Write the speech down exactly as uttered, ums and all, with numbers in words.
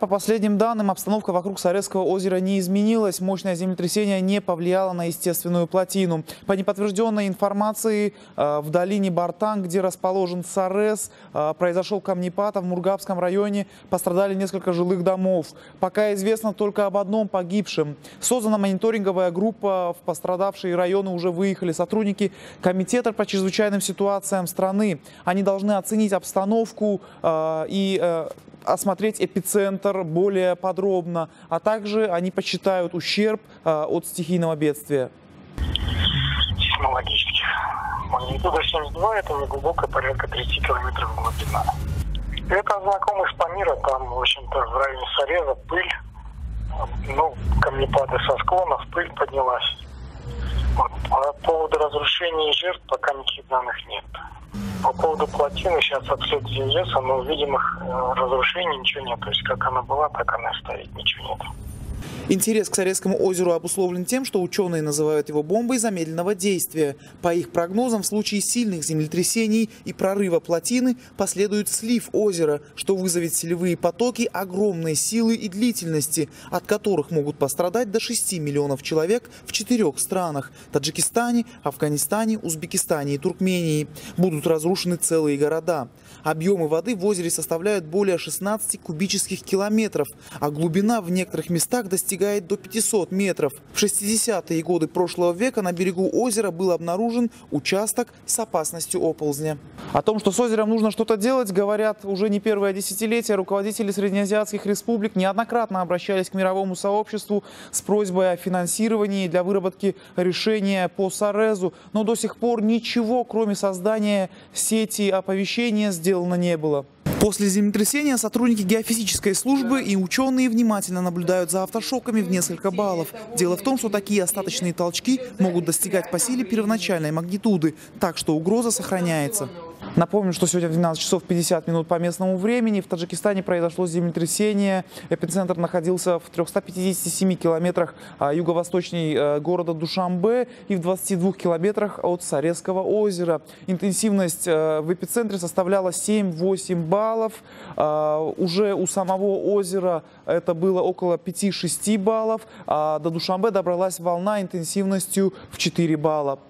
По последним данным, обстановка вокруг Сарезского озера не изменилась. Мощное землетрясение не повлияло на естественную плотину. По неподтвержденной информации, в долине Бартан, где расположен Сарез, произошел камнепад, а в Мургабском районе пострадали несколько жилых домов. Пока известно только об одном погибшем. Создана мониторинговая группа, в пострадавшие районы уже выехали сотрудники комитета по чрезвычайным ситуациям страны. Они должны оценить обстановку и осмотреть эпицентр более подробно, а также они посчитают ущерб а, от стихийного бедствия. Сейсмологических. Магнитуда семь и два, это неглубокая, порядка тридцати километров глубина. Это знакомый с Памира, там, в общем-то, в районе Сареза пыль, ну, камнепады со склонов, пыль поднялась. Вот. По поводу разрушений и жертв пока никаких данных нет. По поводу плотины сейчас абсолютно известно, но видимых разрушений ничего нет. То есть как она была, так она стоит, ничего нет. Интерес к Сарезскому озеру обусловлен тем, что ученые называют его бомбой замедленного действия. По их прогнозам, в случае сильных землетрясений и прорыва плотины последует слив озера, что вызовет селевые потоки огромной силы и длительности, от которых могут пострадать до шести миллионов человек в четырех странах – Таджикистане, Афганистане, Узбекистане и Туркмении. Будут разрушены целые города. Объемы воды в озере составляют более шестнадцати кубических километров, а глубина в некоторых местах достигает до пятисот метров. В шестидесятые годы прошлого века на берегу озера был обнаружен участок с опасностью оползня. О том, что с озером нужно что-то делать, говорят уже не первое десятилетие. Руководители среднеазиатских республик неоднократно обращались к мировому сообществу с просьбой о финансировании для выработки решения по Сарезу. Но до сих пор ничего, кроме создания сети оповещения, сделано не было. После землетрясения сотрудники геофизической службы и ученые внимательно наблюдают за автошоками в несколько баллов. Дело в том, что такие остаточные толчки могут достигать по силе первоначальной магнитуды, так что угроза сохраняется. Напомню, что сегодня в двенадцать часов пятьдесят минут по местному времени в Таджикистане произошло землетрясение. Эпицентр находился в трёхстах пятидесяти семи километрах юго-восточней города Душанбе и в двадцати двух километрах от Сарезского озера. Интенсивность в эпицентре составляла семь-восемь баллов. Уже у самого озера это было около пяти-шести баллов. А до Душанбе добралась волна интенсивностью в четыре балла.